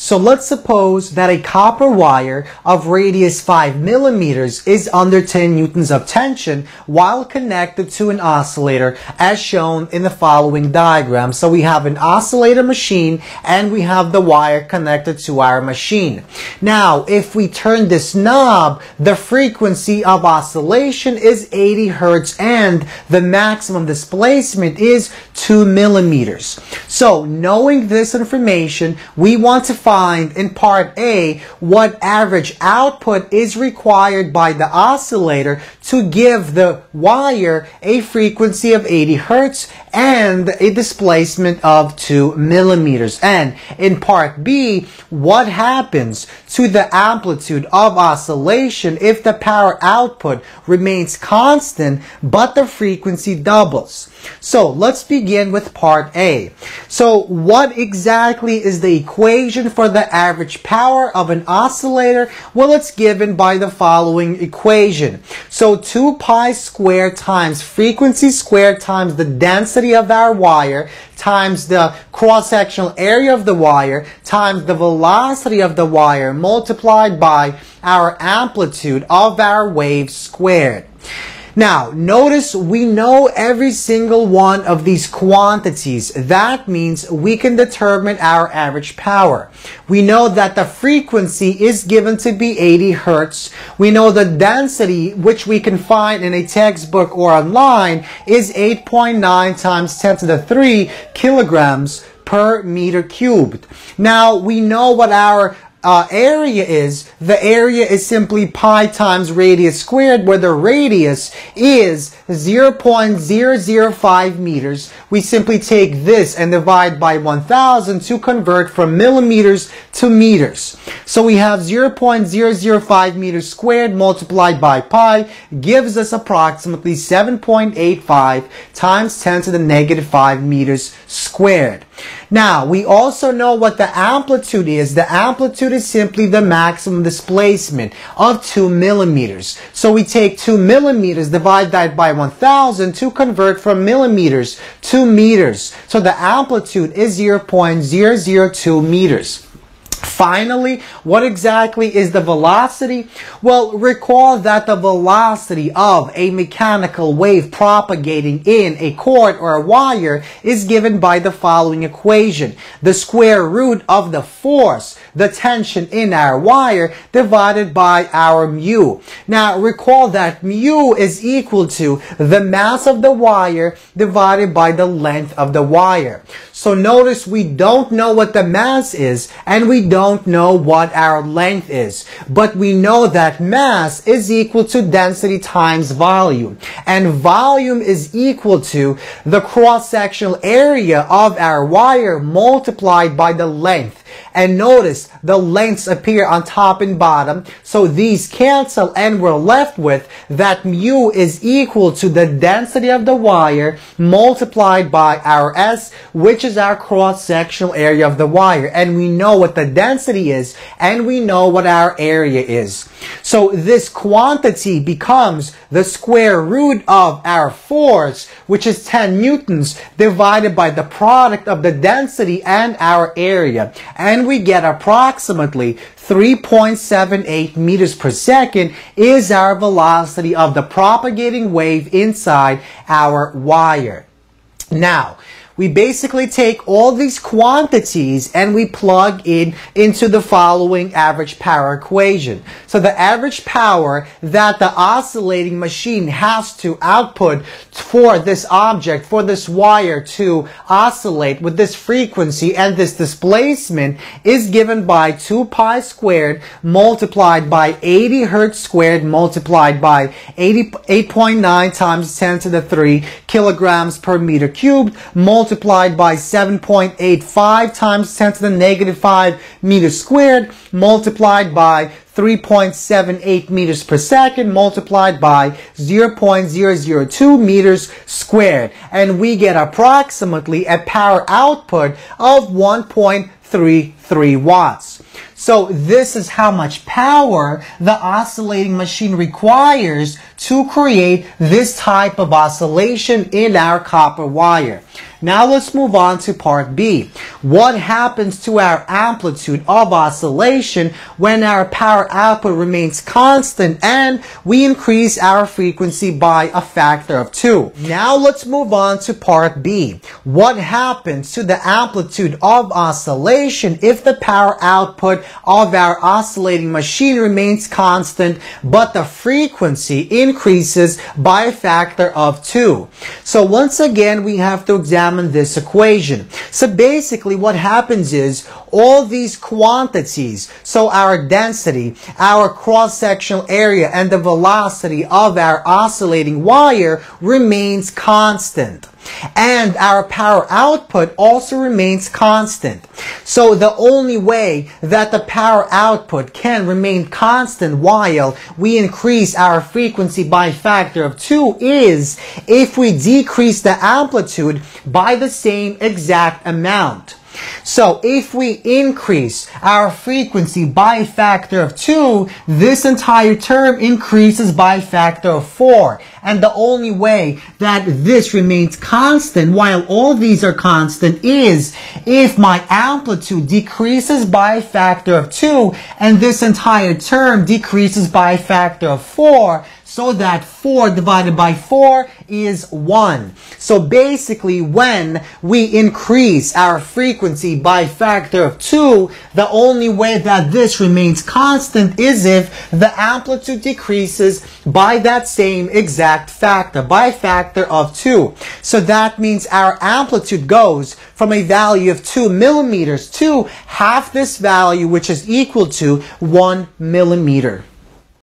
So let's suppose that a copper wire of radius 5 millimeters is under 10 newtons of tension while connected to an oscillator as shown in the following diagram. So we have an oscillator machine and we have the wire connected to our machine. Now, if we turn this knob, the frequency of oscillation is 80 hertz and the maximum displacement is 2 millimeters. So knowing this information, we want to find in part A what average output is required by the oscillator to give the wire a frequency of 80 hertz and a displacement of 2 millimeters. And in part B, what happens to the amplitude of oscillation if the power output remains constant but the frequency doubles? So let's begin with part A. So what exactly is the equation for the average power of an oscillator? Well, it's given by the following equation. So 2 pi squared times frequency squared times the density of our wire times the cross-sectional area of the wire times the velocity of the wire multiplied by our amplitude of our wave squared. Now, notice we know every single one of these quantities. That means we can determine our average power. We know that the frequency is given to be 80 hertz. We know the density, which we can find in a textbook or online, is 8.9 times 10 to the 3 kilograms per meter cubed. Now, we know what our area is. The area is simply pi times radius squared, where the radius is 0.005 meters. We simply take this and divide by 1,000 to convert from millimeters to meters. So we have 0.005 meters squared multiplied by pi gives us approximately 7.85 times 10 to the negative 5 meters squared. Now, we also know what the amplitude is. The amplitude is simply the maximum displacement of 2 millimeters. So we take 2 millimeters, divide that by 1,000 to convert from millimeters to meters. So the amplitude is 0.002 meters. Finally, what exactly is the velocity? Well, recall that the velocity of a mechanical wave propagating in a cord or a wire is given by the following equation. The square root of the force, the tension in our wire, divided by our mu. Now, recall that mu is equal to the mass of the wire divided by the length of the wire. So notice we don't know what the mass is, and we don't know what our length is, but we know that mass is equal to density times volume, and volume is equal to the cross-sectional area of our wire multiplied by the length. And notice the lengths appear on top and bottom, so these cancel and we're left with that mu is equal to the density of the wire multiplied by our S, which is our cross-sectional area of the wire. And we know what the density is and we know what our area is. So this quantity becomes the square root of our force, which is 10 newtons, divided by the product of the density and our area. And we get approximately 3.78 meters per second is our velocity of the propagating wave inside our wire. Now, we basically take all these quantities and we plug in into the following average power equation. So the average power that the oscillating machine has to output for this object, for this wire to oscillate with this frequency and this displacement, is given by 2 pi squared multiplied by 80 hertz squared multiplied by 8.9 times 10 to the 3 kilograms per meter cubed multiplied by 7.85 times 10 to the negative 5 meters squared, multiplied by 3.78 meters per second, multiplied by 0.002 meters squared. And we get approximately a power output of 1.33 watts. So this is how much power the oscillating machine requires to create this type of oscillation in our copper wire. Now let's move on to part B. What happens to our amplitude of oscillation when our power output remains constant and we increase our frequency by a factor of 2? Now let's move on to part B. What happens to the amplitude of oscillation if the power output of our oscillating machine remains constant but the frequency increases by a factor of 2? So once again, we have to examine this equation. So basically what happens is all these quantities, so our density, our cross-sectional area, and the velocity of our oscillating wire remains constant. And our power output also remains constant. So the only way that the power output can remain constant while we increase our frequency by a factor of 2 is if we decrease the amplitude by the same exact amount. So if we increase our frequency by a factor of 2, this entire term increases by a factor of 4. And the only way that this remains constant while all these are constant is if my amplitude decreases by a factor of 2 and this entire term decreases by a factor of 4, so that 4 divided by 4 is 1. So basically, when we increase our frequency by a factor of 2, the only way that this remains constant is if the amplitude decreases by that same exact factor, by a factor of 2. So that means our amplitude goes from a value of 2 millimeters to half this value, which is equal to 1 millimeter.